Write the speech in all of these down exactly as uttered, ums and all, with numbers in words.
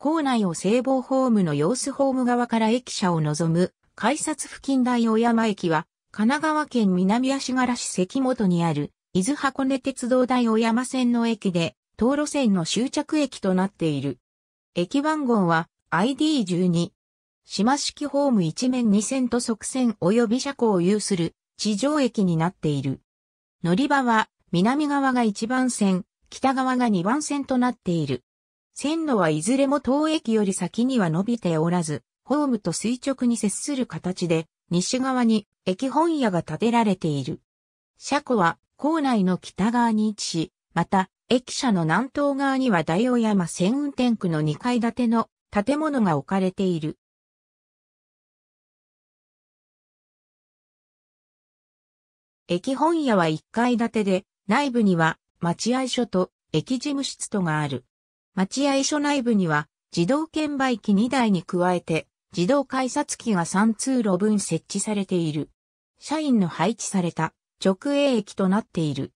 構内を西防ホームの様子ホーム側から駅舎を望む、改札付近大尾山駅は、神奈川県南足柄市関本にある、伊豆箱根鉄道大尾山線の駅で、当路線の終着駅となっている。駅番号は アイディーじゅうに。島式ホーム一面に線と側線及び車庫を有する地上駅になっている。乗り場は南側がいちばん線、北側がにばん線となっている。線路はいずれも当駅より先には伸びておらず、ホームと垂直に接する形で、西側に駅本屋が建てられている。車庫は構内の北側に位置し、また駅舎の南東側には大尾山線運転区のにかい建ての建物が置かれている。駅本屋はいっかい建てで、内部には待合所と駅事務室とがある。待合所内部には自動券売機にだいに加えて自動改札機がさん通路分設置されている。社員の配置された直営駅となっている。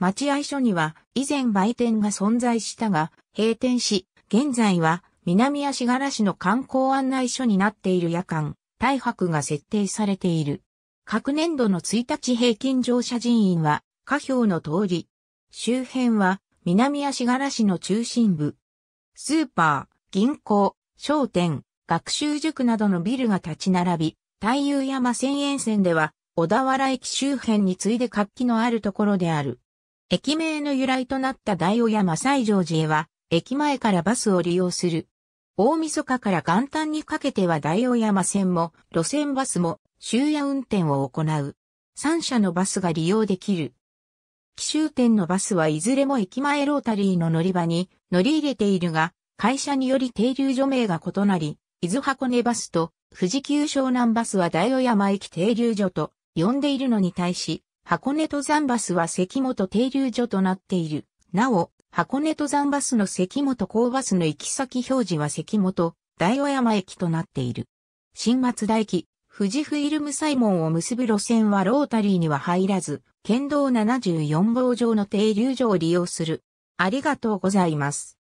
待合所には以前売店が存在したが閉店し、現在は南足柄市の観光案内所になっている夜間、大白が設定されている。各年度のいちにち平均乗車人員は下表の通り。周辺は南足柄市の中心部。スーパー、銀行、商店、学習塾などのビルが立ち並び、大遊山線沿線では小田原駅周辺に次いで活気のあるところである。駅名の由来となった大尾山西乗寺へは、駅前からバスを利用する。大晦日から元旦にかけては大尾山線も路線バスも、終夜運転を行う。さん社のバスが利用できる。起終点のバスはいずれも駅前ロータリーの乗り場に乗り入れているが、会社により停留所名が異なり、伊豆箱根バスと富士急湘南バスは大尾山駅停留所と呼んでいるのに対し、箱根登山バスは関本停留所となっている。なお、箱根登山バスの関本港バスの行き先表示は関本大尾山駅となっている。新松田駅富士フイルムサイモンを結ぶ路線はロータリーには入らず、県道ななじゅうよん号上の停留所を利用する。ありがとうございます。